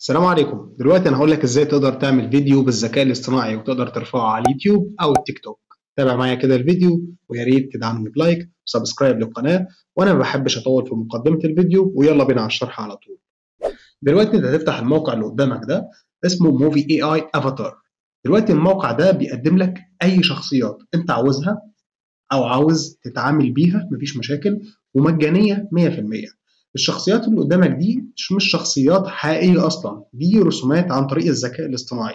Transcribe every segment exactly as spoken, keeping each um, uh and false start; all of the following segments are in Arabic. السلام عليكم. دلوقتي انا هقول لك ازاي تقدر تعمل فيديو بالذكاء الاصطناعي وتقدر ترفعه على اليوتيوب او التيك توك. تابع معايا كده الفيديو، ويا ريت تدعمني بلايك وسبسكرايب للقناه، وانا ما بحبش اطول في مقدمه الفيديو، ويلا بينا على الشرح على طول. دلوقتي انت هتفتح الموقع اللي قدامك ده اسمه موفي اي اي افاتار. دلوقتي الموقع ده بيقدم لك اي شخصيات انت عاوزها او عاوز تتعامل بيها، مفيش مشاكل، ومجانيه مية في المية. الشخصيات اللي قدامك دي مش شخصيات حقيقيه اصلا، دي رسومات عن طريق الذكاء الاصطناعي.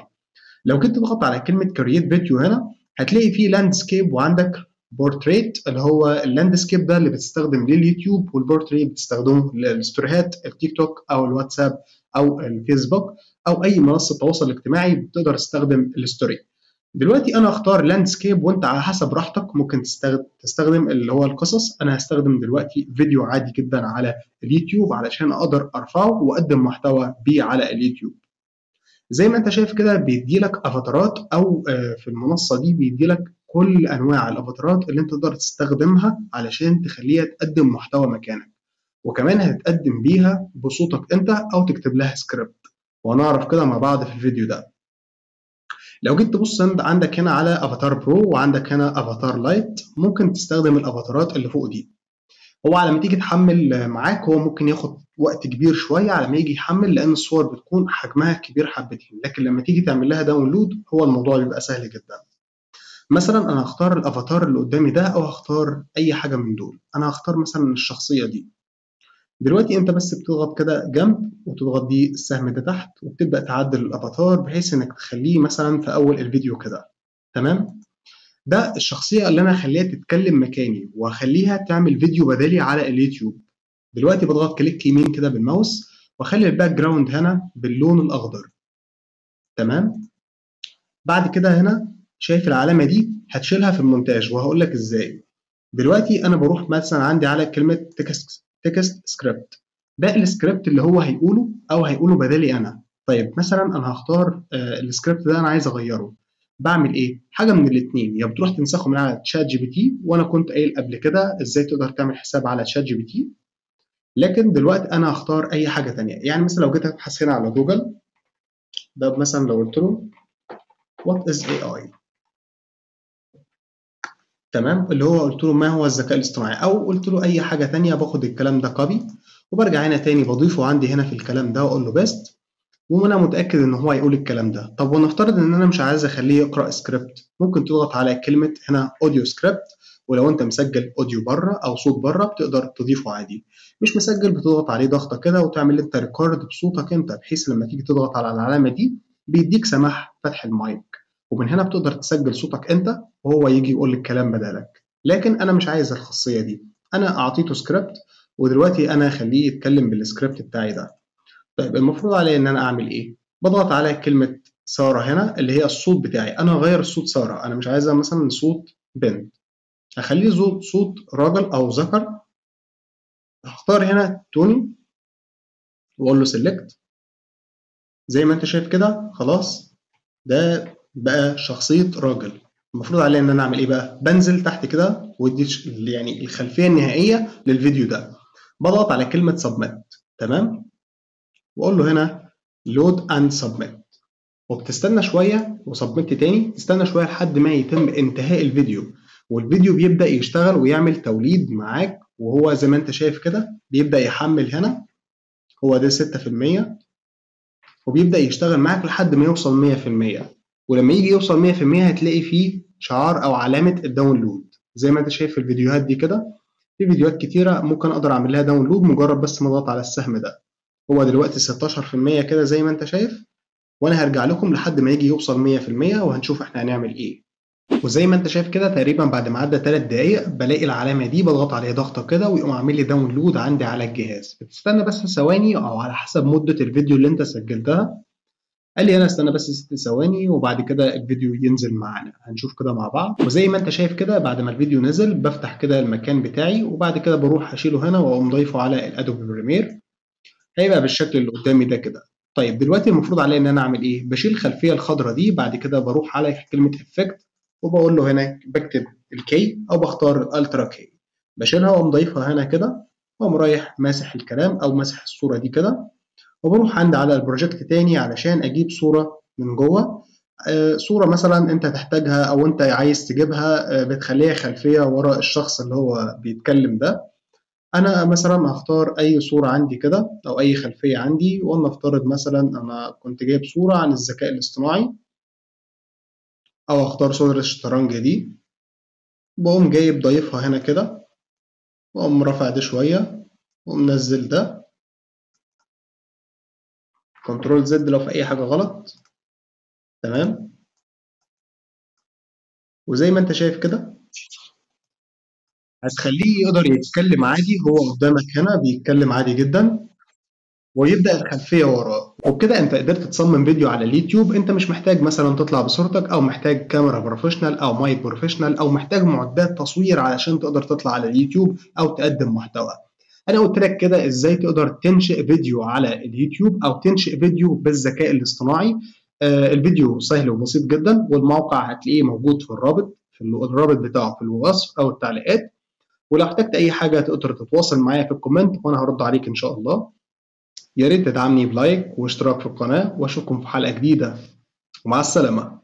لو كنت تضغط على كلمه كرييت فيديو هنا هتلاقي فيه لاندسكيب وعندك بورتريت، اللي هو اللاندسكيب ده اللي بتستخدم لليوتيوب، والبورتريت بتستخدمه للستوريهات التيك توك او الواتساب او الفيسبوك او اي منصه تواصل اجتماعي بتقدر تستخدم الستوري. دلوقتي انا اختار لاندسكيب، وانت على حسب راحتك ممكن تستخدم اللي هو القصص. انا هستخدم دلوقتي فيديو عادي جدا على اليوتيوب علشان اقدر ارفعه واقدم محتوى بيه على اليوتيوب. زي ما انت شايف كده بيديلك افاتارات، او في المنصه دي بيديلك كل انواع الافاتارات اللي انت تقدر تستخدمها علشان تخليها تقدم محتوى مكانك، وكمان هتقدم بيها بصوتك انت او تكتب لها سكريبت، وهنعرف كده مع بعض في الفيديو ده. لو جيت تبص عندك هنا على افاتار برو وعندك هنا افاتار لايت، ممكن تستخدم الافاتارات اللي فوق دي. هو على ما تيجي تحمل معاك هو ممكن ياخد وقت كبير شويه على ما يجي يحمل، لان الصور بتكون حجمها كبير حبتين، لكن لما تيجي تعمل لها داونلود هو الموضوع بيبقى سهل جدا. مثلا انا هختار الافاتار اللي قدامي ده، او هختار اي حاجه من دول. انا هختار مثلا الشخصيه دي. دلوقتي انت بس بتضغط كده جنب وتضغط دي السهم ده تحت، وبتبدا تعدل الافاتار بحيث انك تخليه مثلا في اول الفيديو كده. تمام، ده الشخصيه اللي انا هخليها تتكلم مكاني وهخليها تعمل فيديو بدالي على اليوتيوب. دلوقتي بضغط كليك يمين كده بالماوس واخلي الباك جراوند هنا باللون الاخضر. تمام، بعد كده هنا شايف العلامه دي هتشيلها في المونتاج، وهقول لك ازاي. دلوقتي انا بروح مثلا عندي على كلمه تكست تكست سكريبت، ده السكريبت اللي هو هيقوله او هيقوله بدالي انا. طيب مثلا انا هختار آه السكريبت ده انا عايز اغيره. بعمل ايه؟ حاجه من الاثنين، يا بتروح تنسخه من على تشات جي بي تي، وانا كنت قايل قبل كده ازاي تقدر تعمل حساب على تشات جي بي تي، لكن دلوقتي انا هختار اي حاجه ثانيه. يعني مثلا لو جيت ابحث هنا على جوجل، ده مثلا لو قلت له وات از اي اي، تمام، اللي هو قلت له ما هو الذكاء الاصطناعي، او قلت له اي حاجه ثانيه، باخد الكلام ده كوبي وبرجع هنا ثاني بضيفه عندي هنا في الكلام ده واقول له بيست، وانا متاكد ان هو هيقول الكلام ده. طب ونفترض ان انا مش عايز اخليه يقرا سكريبت، ممكن تضغط على كلمه هنا اوديو سكريبت، ولو انت مسجل اوديو بره او صوت بره بتقدر تضيفه عادي. مش مسجل بتضغط عليه ضغطه كده وتعمل انت ريكورد بصوتك انت، بحيث لما تيجي تضغط على العلامه دي بيديك سماح فتح المايك، ومن هنا بتقدر تسجل صوتك انت وهو يجي يقول لك الكلام بدالك. لكن انا مش عايز الخاصيه دي، انا اعطيته سكريبت ودلوقتي انا هخليه يتكلم بالسكريبت بتاعي ده. طيب المفروض عليا ان انا اعمل ايه؟ بضغط على كلمه ساره هنا اللي هي الصوت بتاعي، انا هغير صوت ساره، انا مش عايزها مثلا صوت بنت، هخليه صوت راجل او ذكر. هختار هنا توني واقول له سيلكت. زي ما انت شايف كده خلاص ده بقى شخصيه راجل. المفروض عليا ان انا اعمل ايه بقى؟ بنزل تحت كده وادي يعني الخلفيه النهائيه للفيديو ده، بضغط على كلمه سبميت. تمام، واقول له هنا لود اند سبميت، وبتستنى شويه وسبميت تاني، تستنى شويه لحد ما يتم انتهاء الفيديو، والفيديو بيبدا يشتغل ويعمل توليد معاك، وهو زي ما انت شايف كده بيبدا يحمل هنا، هو ده ستة في المية، وبيبدا يشتغل معاك لحد ما يوصل مية في المية. ولما يجي يوصل مية في المية هتلاقي فيه شعار او علامه الداونلود زي ما انت شايف في الفيديوهات دي كده. في فيديوهات كتيره ممكن اقدر اعمل لها داونلود مجرد بس ما اضغط على السهم ده. هو دلوقتي ستاشر في المية كده زي ما انت شايف، وانا هرجع لكم لحد ما يجي يوصل مية في المية وهنشوف احنا هنعمل ايه. وزي ما انت شايف كده تقريبا بعد ما عدى تلات دقايق بلاقي العلامه دي، بضغط عليها ضغطه كده ويقوم عامل لي داونلود عندي على الجهاز. بتستنى بس ثواني او على حسب مده الفيديو اللي انت سجلتها. قال لي انا استنى بس ست ثواني، وبعد كده الفيديو ينزل معانا، هنشوف كده مع بعض. وزي ما انت شايف كده بعد ما الفيديو نزل بفتح كده المكان بتاعي، وبعد كده بروح اشيله هنا واقوم ضايفه على الادوبي بريمير، هيبقى بالشكل اللي قدامي ده كده. طيب دلوقتي المفروض عليا ان انا اعمل ايه؟ بشيل الخلفيه الخضراء دي، بعد كده بروح على كلمه افكت وبقول له هنا بكتب الكي او بختار الالترا كي، بشيلها واقوم ضايفها هنا كده، واقوم رايح ماسح الكلام او ماسح الصوره دي كده، وبروح عند على البروجكت تاني علشان اجيب صوره من جوه. صوره مثلا انت تحتاجها او انت عايز تجيبها بتخليها خلفيه وراء الشخص اللي هو بيتكلم ده. انا مثلا هختار اي صوره عندي كده او اي خلفيه عندي، ولنفترض مثلا انا كنت جايب صوره عن الذكاء الاصطناعي، او اختار صوره الشطرنج دي، بقوم جايب ضايفها هنا كده، واقوم رافع ده شويه ومنزل ده، كنترول زد لو في اي حاجه غلط. تمام، وزي ما انت شايف كده هتخليه يقدر يتكلم عادي، هو قدامك هنا بيتكلم عادي جدا ويبدأ الخلفية وراه. وبكده انت قدرت تصمم فيديو على اليوتيوب، انت مش محتاج مثلا تطلع بصورتك، او محتاج كاميرا بروفيشنال او مايك بروفيشنال، او محتاج معدات تصوير علشان تقدر تطلع على اليوتيوب او تقدم محتوى. انا قلت لك كده ازاي تقدر تنشئ فيديو على اليوتيوب او تنشئ فيديو بالذكاء الاصطناعي. آه الفيديو سهل وبسيط جدا، والموقع هتلاقيه موجود في الرابط في الرابط بتاعه في الوصف او التعليقات. ولو احتجت اي حاجه تقدر تتواصل معايا في الكومنت وانا هرد عليك ان شاء الله. يا ريت تدعمني بلايك واشتراك في القناه، واشوفكم في حلقه جديده، ومع السلامه.